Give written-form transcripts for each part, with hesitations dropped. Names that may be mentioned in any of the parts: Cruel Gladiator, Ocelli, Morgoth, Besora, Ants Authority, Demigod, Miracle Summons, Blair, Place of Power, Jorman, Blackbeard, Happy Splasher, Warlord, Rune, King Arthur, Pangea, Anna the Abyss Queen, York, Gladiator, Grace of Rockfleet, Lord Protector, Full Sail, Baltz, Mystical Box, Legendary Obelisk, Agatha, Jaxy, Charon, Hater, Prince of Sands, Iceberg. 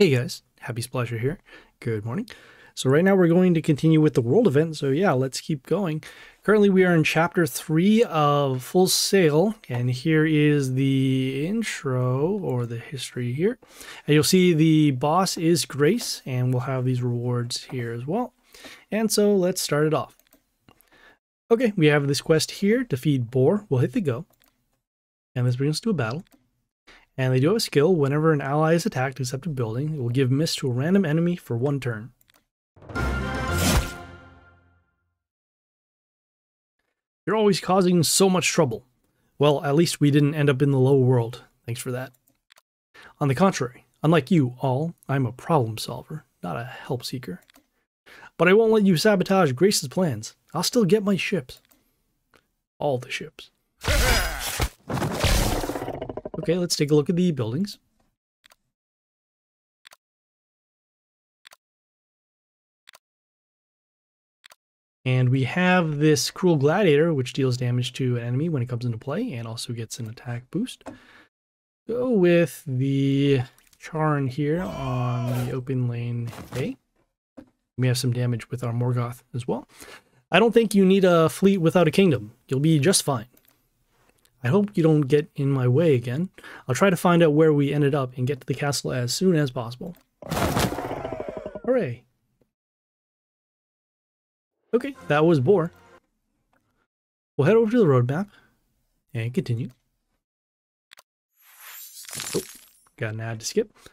Hey guys, Happy Splasher here. Good morning. So right now we're going to continue with the world event. So yeah, let's keep going. Currently we are in chapter 3 of Full Sail, and here is the intro or the history here. And you'll see the boss is Grace, and we'll have these rewards here as well. And so let's start it off. Okay, we have this quest here, defeat Bore. We'll hit the go. And this brings us to a battle. And they do have a skill, whenever an ally is attacked except a building, it will give mist to a random enemy for one turn. You're always causing so much trouble. Well, at least we didn't end up in the low world. Thanks for that. On the contrary, unlike you all, I'm a problem solver, not a help seeker. But I won't let you sabotage Grace's plans. I'll still get my ships. All the ships. Okay, let's take a look at the buildings. And we have this Cruel Gladiator, which deals damage to an enemy when it comes into play and also gets an attack boost. Go with the Charon here on the open lane A. We have some damage with our Morgoth as well. I don't think you need a fleet without a kingdom. You'll be just fine. I hope you don't get in my way again. I'll try to find out where we ended up and get to the castle as soon as possible. Hooray. Okay, that was Bore. We'll head over to the roadmap and continue. Oh, got an ad to skip. All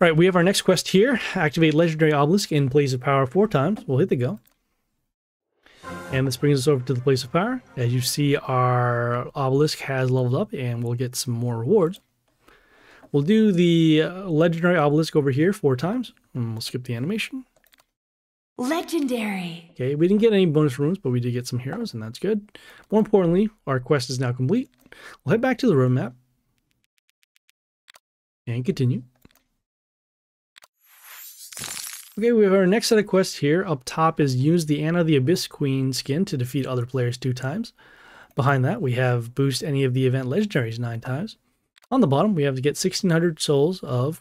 right, we have our next quest here. Activate Legendary Obelisk in Place of Power 4 times. We'll hit the go. And this brings us over to the Place of Power. As you see, our obelisk has leveled up and we'll get some more rewards. We'll do the legendary obelisk over here 4 times. And we'll skip the animation. Legendary! Okay, we didn't get any bonus runes, but we did get some heroes, and that's good. More importantly, our quest is now complete. We'll head back to the roadmap. And continue. Okay, we have our next set of quests here. Up top is use the Anna the Abyss Queen skin to defeat other players 2 times. Behind that, we have boost any of the event legendaries 9 times. On the bottom, we have to get 1,600 souls of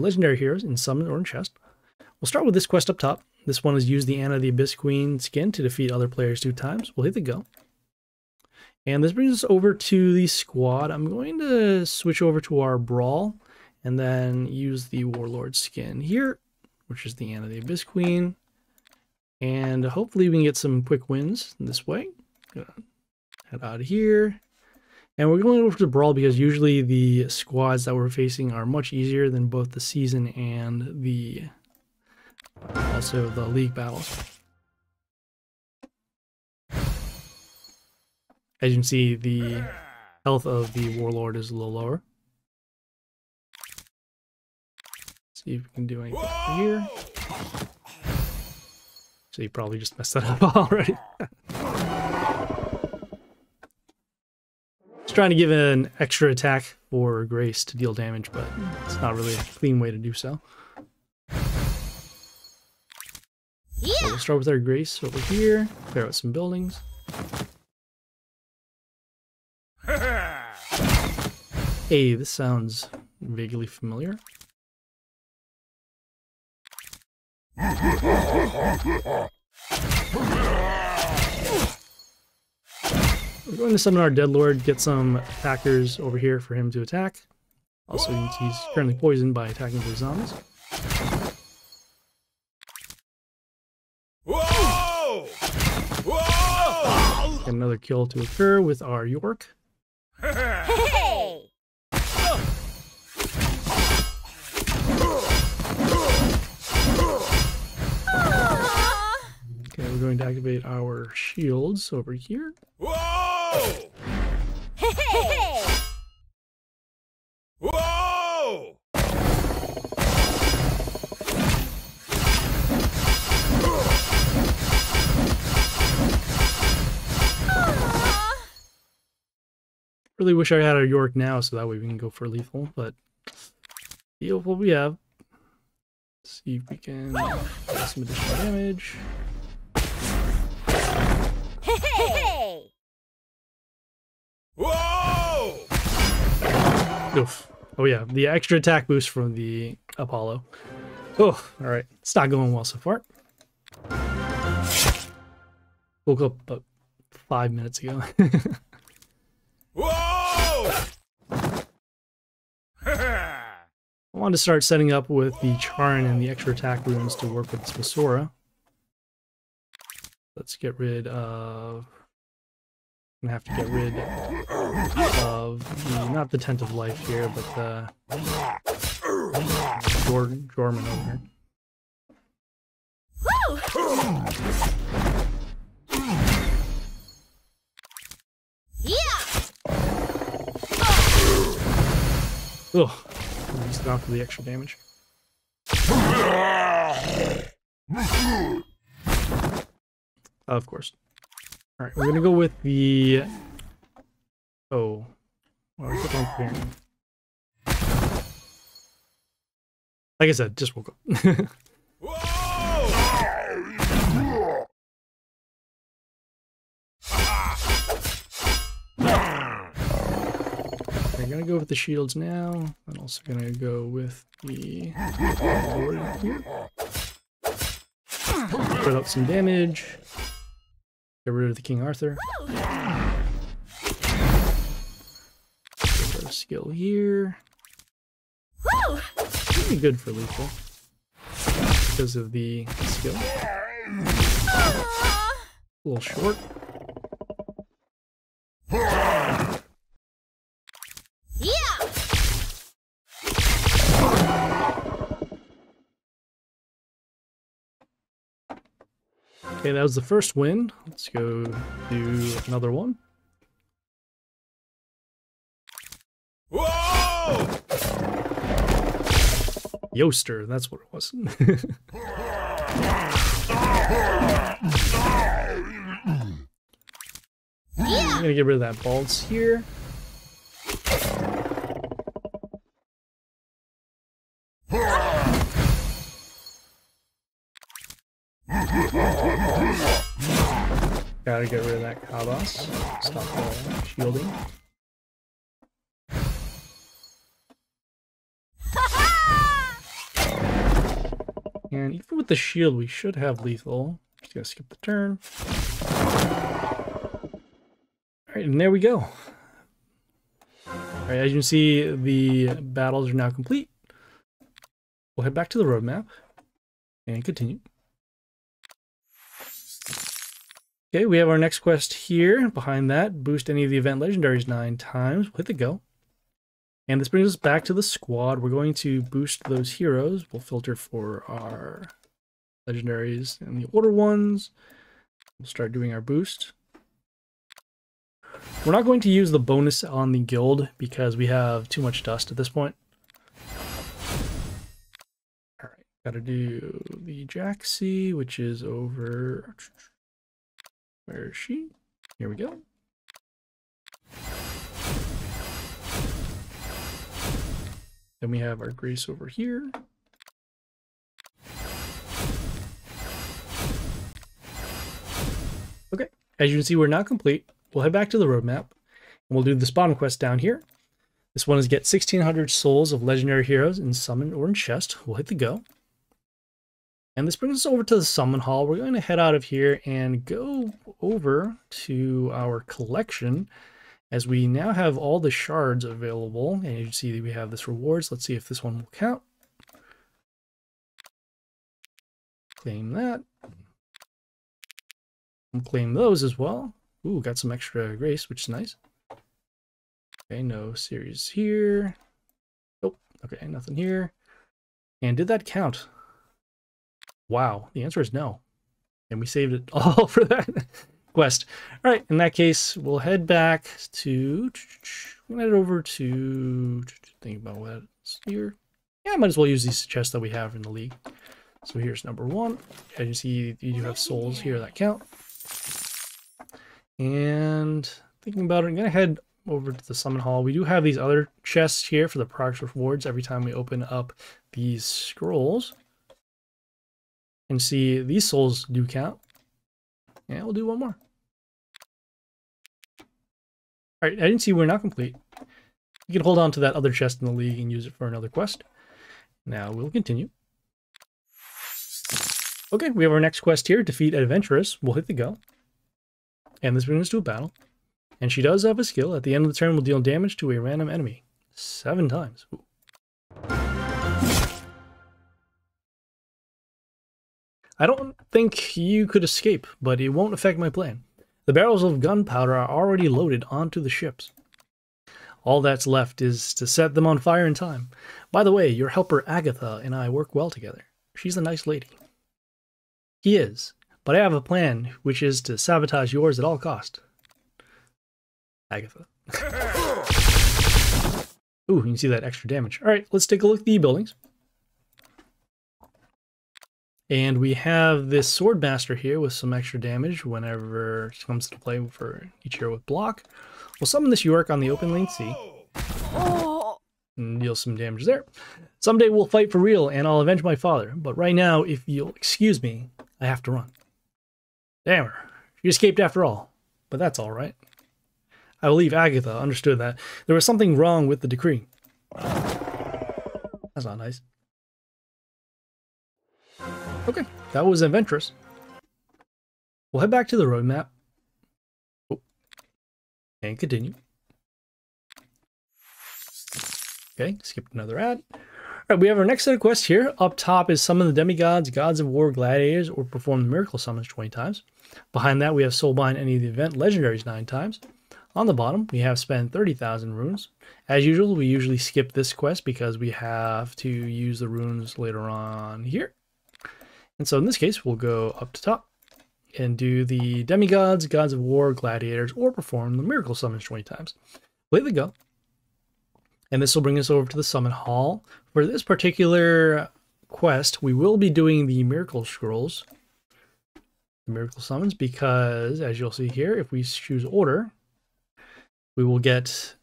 legendary heroes in summon or in chest. We'll start with this quest up top. This one is use the Anna the Abyss Queen skin to defeat other players 2 times. We'll hit the go. And this brings us over to the squad. I'm going to switch over to our brawl and then use the Warlord skin here, which is the Anna the Abyss Queen. And hopefully we can get some quick wins this way. Head out of here. And we're going over to Brawl because usually the squads that we're facing are much easier than both the season and the also the league battles. As you can see, the health of the Warlord is a little lower. See if we can do anything here. So you probably just messed that up already. Just trying to give an extra attack for Grace to deal damage, but it's not really a clean way to do so. Yeah. So we'll start with our Grace over here. Clear out some buildings. Hey, this sounds vaguely familiar. We're going to summon our Dead Lord, get some attackers over here for him to attack. Also, he's currently poisoned by attacking the zombies. Whoa! Whoa! Get another kill to occur with our York. We're going to activate our shields over here. Whoa! Hey! Whoa! Really wish I had a York now, so that way we can go for lethal. But deal what we have. Let's see if we can do some additional damage. Whoa! Oof. Oh yeah, the extra attack boost from the Apollo. Oh, all right. It's not going well so far. Woke up about 5 minutes ago. Whoa! I wanted to start setting up with the Charon and the extra attack runes to work with Besora. Let's get rid of... I'm going to have to get rid of the, not the Tent of Life here, but Jorman over here. Ugh, he's gone for the extra damage. Of course. All right, we're gonna go with the. Oh, well, what's up here? Like I said, just woke up. I'm gonna go with the shields now. I'm also gonna go with the Lord here. Put up some damage. Get rid of the King Arthur. Get rid of skill here. Pretty good for lethal because of the skill. A little short. Okay, that was the first win. Let's go do another one. Whoa! Yoster, that's what it was. I'm gonna get rid of that balls here. Gotta get rid of that Kabas. Stop the shielding. And even with the shield, we should have lethal. Just gotta skip the turn. Alright, and there we go. Alright, as you can see, the battles are now complete. We'll head back to the roadmap and continue. Okay, we have our next quest here. Behind that, boost any of the event legendaries 9 times. We'll hit the go. And this brings us back to the squad. We're going to boost those heroes. We'll filter for our legendaries and the older ones. We'll start doing our boost. We're not going to use the bonus on the guild because we have too much dust at this point. All right, gotta do the Jaxy, which is over... Where is she? Here we go. Then we have our Grace over here. Okay, as you can see, we're not complete. We'll head back to the roadmap, and we'll do the spawn quest down here. This one is get 1,600 souls of legendary heroes in summon or in chest. We'll hit the go. And this brings us over to the Summon Hall. We're going to head out of here and go over to our collection, as we now have all the shards available. And you can see that we have this rewards. Let's see if this one will count. Claim that. We'll claim those as well. Ooh, got some extra grace, which is nice. Okay, no series here. Nope. Okay, nothing here. And did that count? Wow, the answer is no. And we saved it all for that quest. All right, in that case, we'll head back to... We'll head over to... Think about what's here. Yeah, I might as well use these chests that we have in the league. So here's number one. As you see, you do have souls here that count. And thinking about it, I'm going to head over to the Summon Hall. We do have these other chests here for the product rewards every time we open up these scrolls. And see, these souls do count. And we'll do one more. All right, I didn't see we're not complete. You can hold on to that other chest in the league and use it for another quest. Now we'll continue. Okay, we have our next quest here. Defeat Adventuress. We'll hit the go. And this brings us to a battle. And she does have a skill. At the end of the turn, we'll deal damage to a random enemy. 7 times. Ooh. I don't think you could escape, but it won't affect my plan. The barrels of gunpowder are already loaded onto the ships. All that's left is to set them on fire in time. By the way, your helper Agatha and I work well together. She's a nice lady. He is, but I have a plan, which is to sabotage yours at all cost. Agatha. Ooh, you can see that extra damage. All right, let's take a look at the buildings. And we have this Swordmaster here with some extra damage whenever she comes to play for each hero with block. We'll summon this York on the open lane C. And deal some damage there. Someday we'll fight for real and I'll avenge my father. But right now, if you'll excuse me, I have to run. Damn her. She escaped after all. But that's all right. I believe Agatha understood that. There was something wrong with the decree. That's not nice. Okay, that was adventurous. We'll head back to the roadmap. Oh. And continue. Okay, skipped another ad. All right, we have our next set of quests here. Up top is summon the demigods, gods of war, gladiators, or perform the miracle summons 20 times. Behind that, we have soulbind any of the event legendaries 9 times. On the bottom, we have spend 30,000 runes. As usual, we usually skip this quest because we have to use the runes later on here. And so in this case, we'll go up to top and do the demigods, gods of war, gladiators, or perform the miracle summons 20 times. Play the go. And this will bring us over to the summon hall. For this particular quest, we will be doing the miracle scrolls, the miracle summons, because as you'll see here, if we choose order, we will get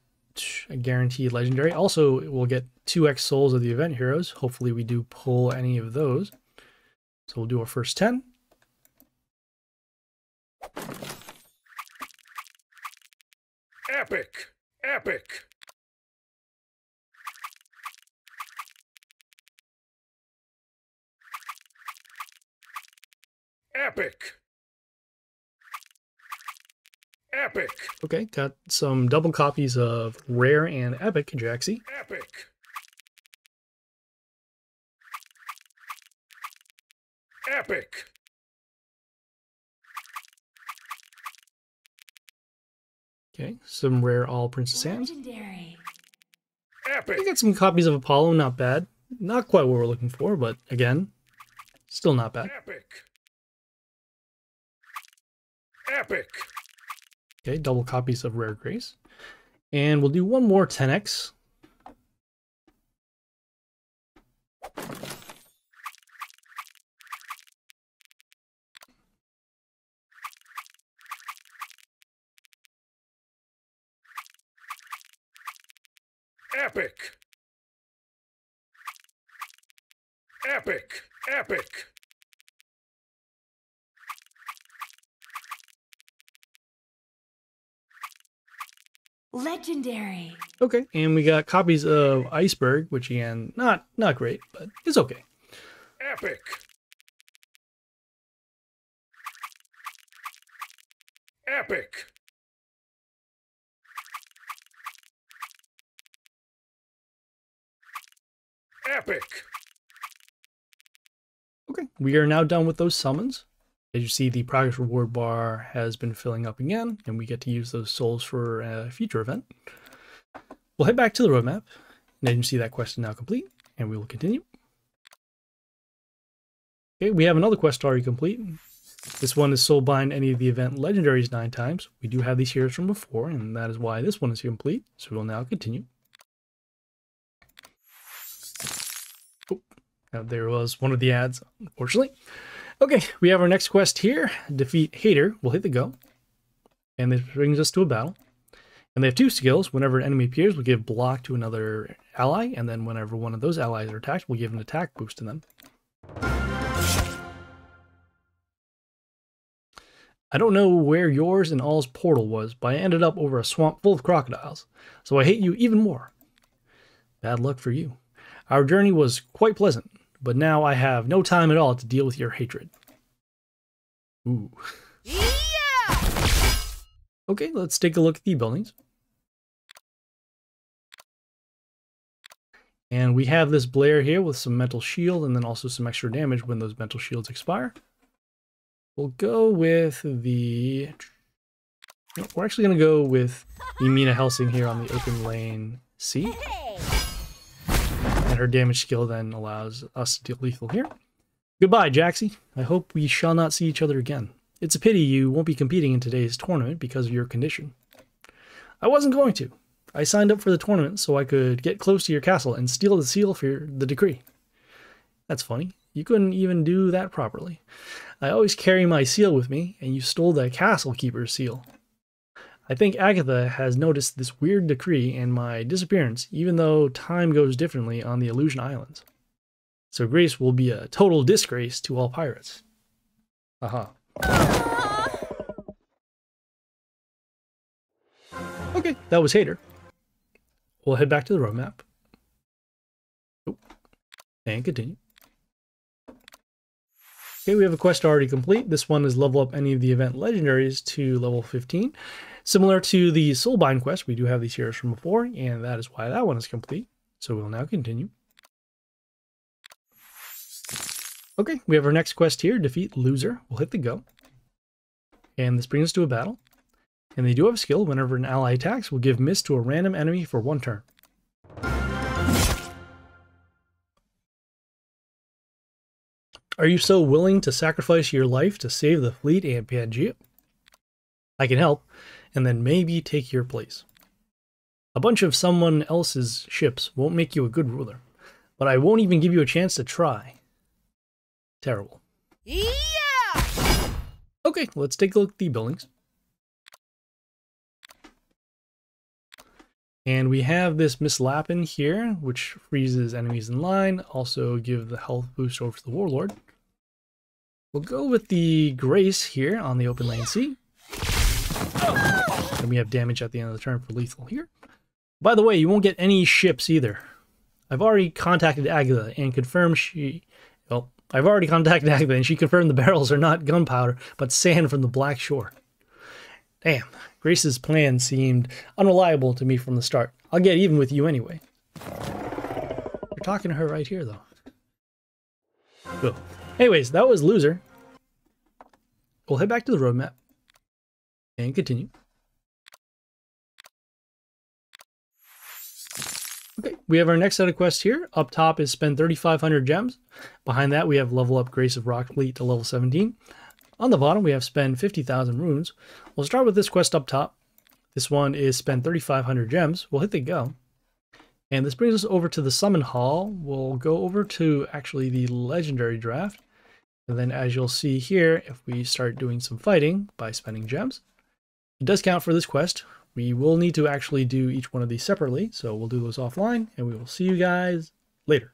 a guaranteed legendary. Also, we'll get 2x souls of the event heroes. Hopefully we do pull any of those. So we'll do our first 10. Epic! Epic! Epic! Epic! Okay, got some double copies of Rare and Epic, Jaxy. Epic! Epic! Okay, some rare all Prince of Sands. Legendary. Epic! We got some copies of Apollo, not bad. Not quite what we're looking for, but again, still not bad. Epic! Epic! Okay, double copies of Rare Grace. And we'll do one more 10x. Epic! Epic! Epic! Legendary! Okay, and we got copies of Iceberg, which again, not great, but it's okay. Epic! Epic! Epic! Okay, we are now done with those summons. As you see, the progress reward bar has been filling up again, and we get to use those souls for a future event. We'll head back to the roadmap, and as you see, that quest is now complete, and we will continue. Okay, we have another quest already complete. This one is soulbind any of the event legendaries 9 times. We do have these heroes from before, and that is why this one is complete, so we'll now continue. Oh, there was one of the ads, unfortunately. Okay, we have our next quest here. Defeat Hater. We'll hit the go. And this brings us to a battle. And they have 2 skills. Whenever an enemy appears, we'll give block to another ally. And then whenever one of those allies are attacked, we'll give an attack boost to them. I don't know where yours and all's portal was, but I ended up over a swamp full of crocodiles. So I hate you even more. Bad luck for you. Our journey was quite pleasant, but now I have no time at all to deal with your hatred. Ooh. Yeah! Okay, let's take a look at the buildings. And we have this Blair here with some mental shield and then also some extra damage when those mental shields expire. We'll go with the... No, we're actually going to go with the Mina Helsing here on the open lane C. And her damage skill then allows us to deal lethal here. Goodbye, Jaxy. I hope we shall not see each other again. It's a pity you won't be competing in today's tournament because of your condition. I wasn't going to. I signed up for the tournament so I could get close to your castle and steal the seal for the decree. That's funny. You couldn't even do that properly. I always carry my seal with me, and you stole the castle keeper's seal. I think Agatha has noticed this weird decree and my disappearance, even though time goes differently on the Illusion Islands. So Grace will be a total disgrace to all pirates. Aha. Okay, that was Hater. We'll head back to the roadmap. Oh, and continue. Okay, we have a quest already complete. This one is level up any of the event legendaries to level 15. Similar to the Soulbind quest, we do have these heroes from before, and that is why that one is complete. So we'll now continue. Okay, we have our next quest here, defeat Loser. We'll hit the go. And this brings us to a battle. And they do have a skill. Whenever an ally attacks, we'll give Mist to a random enemy for one turn. Are you so willing to sacrifice your life to save the fleet and Pangea? I can help, and then maybe take your place. A bunch of someone else's ships won't make you a good ruler, but I won't even give you a chance to try. Terrible. Yeah! Okay, let's take a look at the buildings. And we have this Miss Lapin here, which freezes enemies in line, also give the health boost over to the Warlord. We'll go with the Grace here on the open lane C. And we have damage at the end of the turn for lethal here. By the way, you won't get any ships either. I've already contacted Agatha and confirmed she confirmed the barrels are not gunpowder, but sand from the Black Shore. Damn, Grace's plan seemed unreliable to me from the start. I'll get even with you anyway. You're talking to her right here, though. Cool. Anyways, that was Loser. We'll head back to the roadmap and continue. Okay, we have our next set of quests here. Up top is spend 3,500 gems. Behind that, we have level up Grace of Rockfleet to level 17. On the bottom, we have spend 50,000 runes. We'll start with this quest up top. This one is spend 3,500 gems. We'll hit the go. And this brings us over to the Summon Hall. We'll go over to actually the Legendary Draft. And then as you'll see here, if we start doing some fighting by spending gems, it does count for this quest. We will need to actually do each one of these separately. So we'll do those offline and we will see you guys later.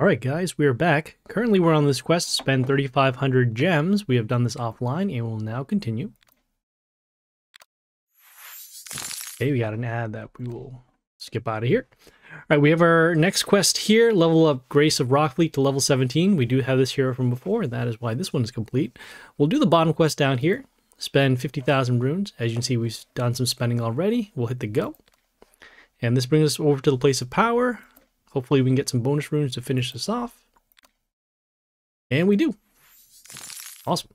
Alright guys, we are back. Currently we're on this quest, spend 3,500 gems. We have done this offline and we'll now continue. Okay, we got an ad that we will skip out of here. Alright, we have our next quest here, level up Grace of Rockfleet to level 17. We do have this hero from before, and that is why this one is complete. We'll do the bottom quest down here, spend 50,000 runes. As you can see, we've done some spending already. We'll hit the go. And this brings us over to the Place of Power. Hopefully we can get some bonus runes to finish this off. And we do. Awesome.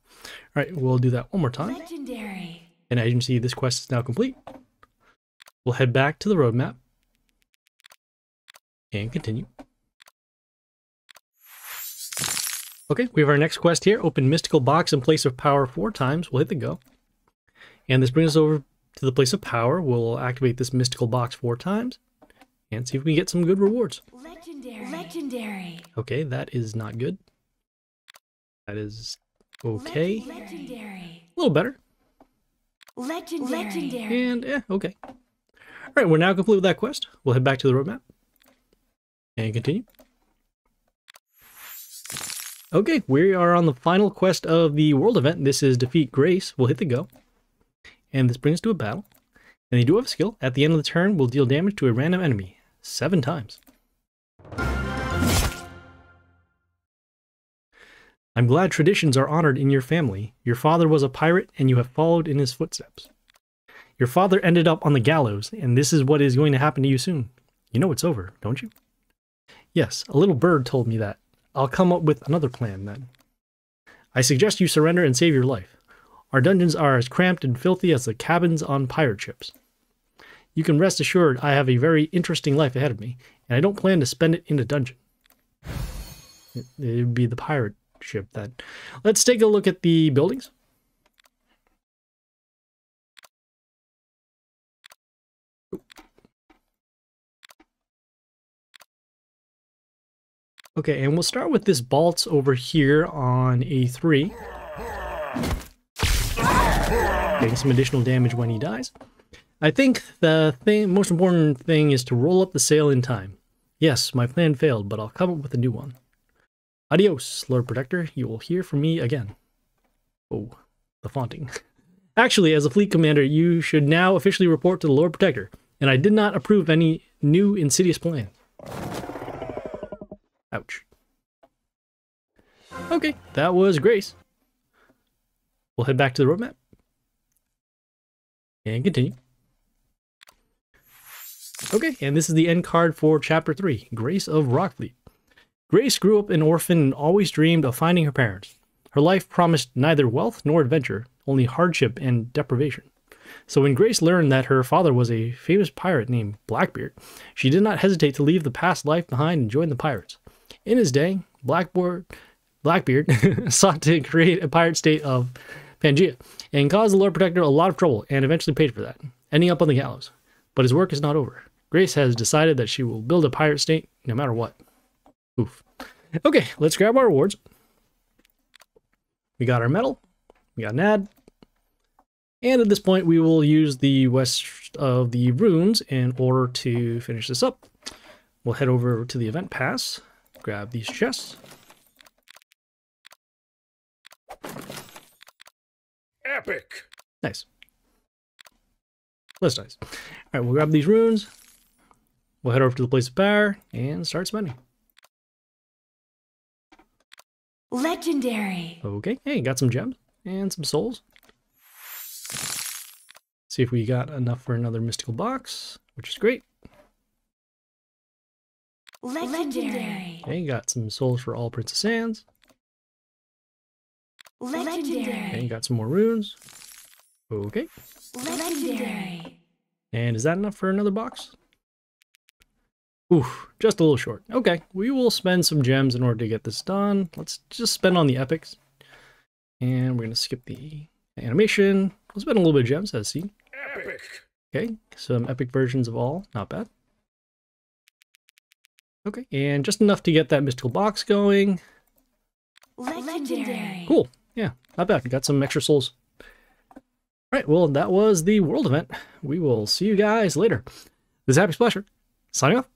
All right, we'll do that one more time. Legendary. And as you can see, this quest is now complete. We'll head back to the roadmap and continue. Okay, we have our next quest here. Open Mystical Box in Place of Power 4 times. We'll hit the go. And this brings us over to the Place of Power. We'll activate this Mystical Box 4 times. And see if we can get some good rewards. Legendary. Legendary. Okay, that is not good. That is okay. Legendary. A little better. Legendary. And yeah, okay. All right, we're now complete with that quest. We'll head back to the roadmap and continue. Okay, we are on the final quest of the world event. This is defeat Grace. We'll hit the go. And this brings us to a battle. And they do have a skill. At the end of the turn, we'll deal damage to a random enemy 7 times. I'm glad traditions are honored in your family. Your father was a pirate, and you have followed in his footsteps. Your father ended up on the gallows, and this is what is going to happen to you soon. You know it's over, don't you? Yes, a little bird told me that. I'll come up with another plan, then. I suggest you surrender and save your life. Our dungeons are as cramped and filthy as the cabins on pirate ships. You can rest assured I have a very interesting life ahead of me, and I don't plan to spend it in a dungeon. It would be the pirate ship, then. Let's take a look at the buildings. Okay, and we'll start with this Baltz over here on A3. Getting some additional damage when he dies. I think the most important thing is to roll up the sail in time. Yes, my plan failed, but I'll come up with a new one. Adios, Lord Protector. You will hear from me again. Oh, the flaunting. Actually, as a fleet commander, you should now officially report to the Lord Protector, and I did not approve any new insidious plan. Ouch. Okay, that was Grace. We'll head back to the roadmap. And continue. Okay, and this is the end card for Chapter 3, Grace of Rockfleet. Grace grew up an orphan and always dreamed of finding her parents. Her life promised neither wealth nor adventure, only hardship and deprivation. So when Grace learned that her father was a famous pirate named Blackbeard, she did not hesitate to leave the past life behind and join the pirates. In his day, Blackbeard sought to create a pirate state of Pangea and caused the Lord Protector a lot of trouble and eventually paid for that, ending up on the gallows. But his work is not over. Grace has decided that she will build a pirate state no matter what. Oof. Okay, let's grab our rewards. We got our medal. We got an ad. And at this point, we will use the West of the Runes in order to finish this up. We'll head over to the event pass. Grab these chests. Epic! Nice. That's nice. Alright, we'll grab these runes. We'll head over to the Place of Power and start spending. Legendary! Okay, hey, got some gems and some souls. See if we got enough for another mystical box, which is great. Legendary. Okay, got some souls for all Prince of Sands. Legendary. Okay, got some more runes. Okay. Legendary. And is that enough for another box? Oof, just a little short. Okay, we will spend some gems in order to get this done. Let's just spend on the epics. And we're going to skip the animation. We'll spend a little bit of gems, as seen. Epic. Okay, some epic versions of all. Not bad. Okay, and just enough to get that mystical box going. Legendary. Cool. Yeah, not bad. Got some extra souls. All right, well, that was the world event. We will see you guys later. This is Happy Splasher, signing off.